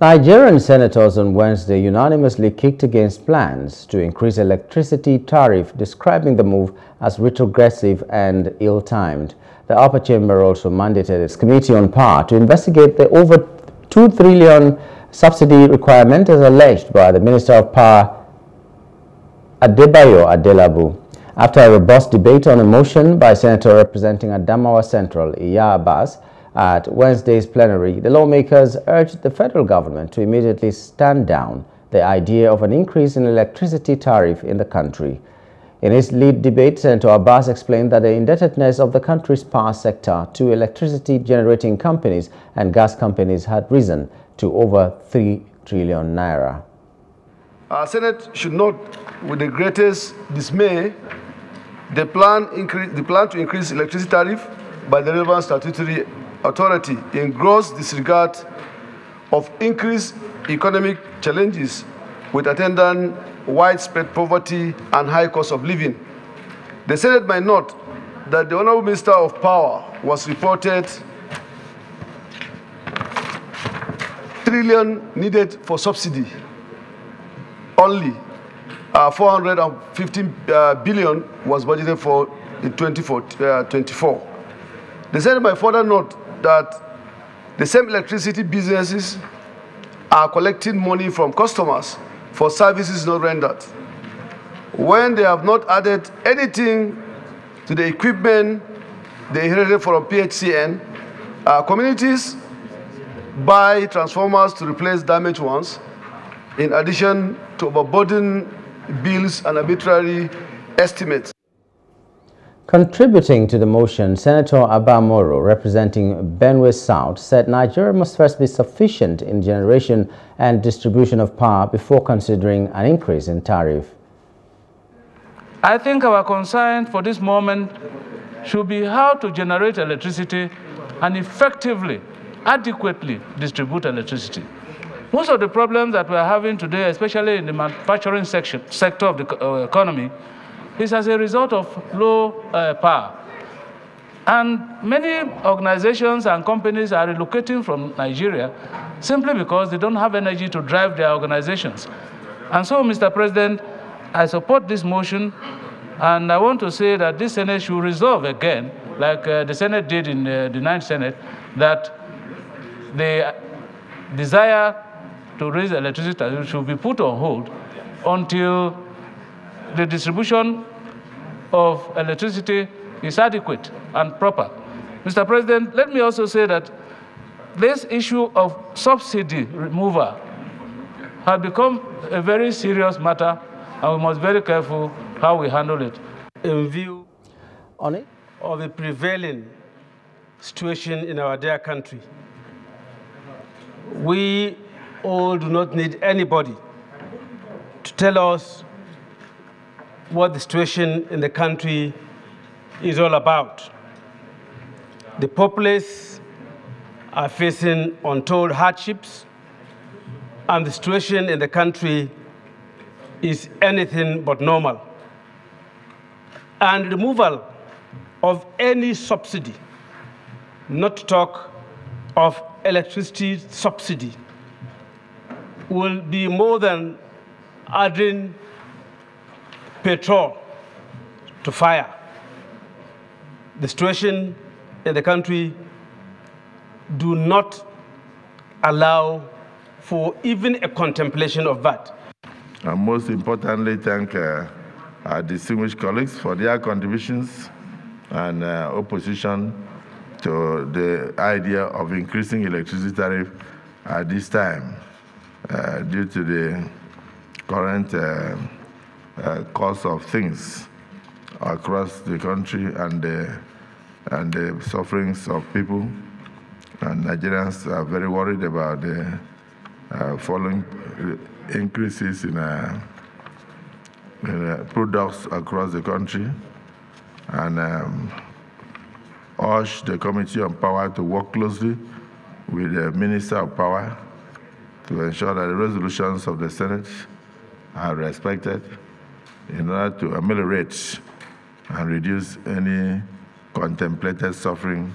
Nigerian senators on Wednesday unanimously kicked against plans to increase electricity tariff, describing the move as retrogressive and ill-timed. The upper chamber also mandated its Committee on Power to investigate the over 2 trillion subsidy requirement as alleged by the Minister of Power, Adebayo Adelabu. After a robust debate on a motion by Senator representing Adamawa Central, Iyabas, at Wednesday's plenary, the lawmakers urged the federal government to immediately stand down the idea of an increase in electricity tariff in the country. In his lead debate, Senator Abbas explained that the indebtedness of the country's power sector to electricity generating companies and gas companies had risen to over 3 trillion naira. Our Senate should note with the greatest dismay the plan to increase electricity tariff by the relevant statutory authority in gross disregard of increased economic challenges with attendant widespread poverty and high cost of living. The Senate might note that the Honourable Minister of Power was reported trillion needed for subsidy only. 415 billion was budgeted for in 2024. The Senate might further note that the same electricity businesses are collecting money from customers for services not rendered, when they have not added anything to the equipment they inherited from PHCN. Communities buy transformers to replace damaged ones, in addition to overburden bills and arbitrary estimates. Contributing to the motion, Senator Abba Moro, representing Benue South, said Nigeria must first be sufficient in generation and distribution of power before considering an increase in tariff. I think our concern for this moment should be how to generate electricity and effectively, adequately distribute electricity. Most of the problems that we're having today, especially in the manufacturing sector of the economy, is as a result of low power. And many organizations and companies are relocating from Nigeria simply because they don't have energy to drive their organizations. And so, Mr. President, I support this motion, and I want to say that this Senate should resolve again, like the Senate did in the 9th Senate, that the desire to raise electricity should be put on hold until the distribution of electricity is adequate and proper. Mr. President, let me also say that this issue of subsidy removal has become a very serious matter, and we must be very careful how we handle it. In view of the prevailing situation in our dear country, we all do not need anybody to tell us what the situation in the country is all about. The populace are facing untold hardships, and the situation in the country is anything but normal. And removal of any subsidy, not to talk of electricity subsidy, will be more than adding petrol to fire. The situation in the country do not allow for even a contemplation of that. And most importantly, thank our distinguished colleagues for their contributions and opposition to the idea of increasing electricity tariff at this time due to the current cost of things across the country and the sufferings of people. And Nigerians are very worried about the following increases in products across the country, and urge the Committee on Power to work closely with the Minister of Power to ensure that the resolutions of the Senate are respected, in order to ameliorate and reduce any contemplated suffering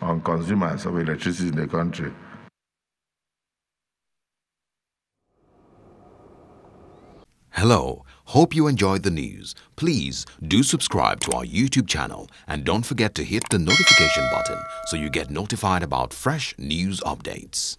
on consumers of electricity in the country. Hello, hope you enjoyed the news. Please do subscribe to our YouTube channel and don't forget to hit the notification button so you get notified about fresh news updates.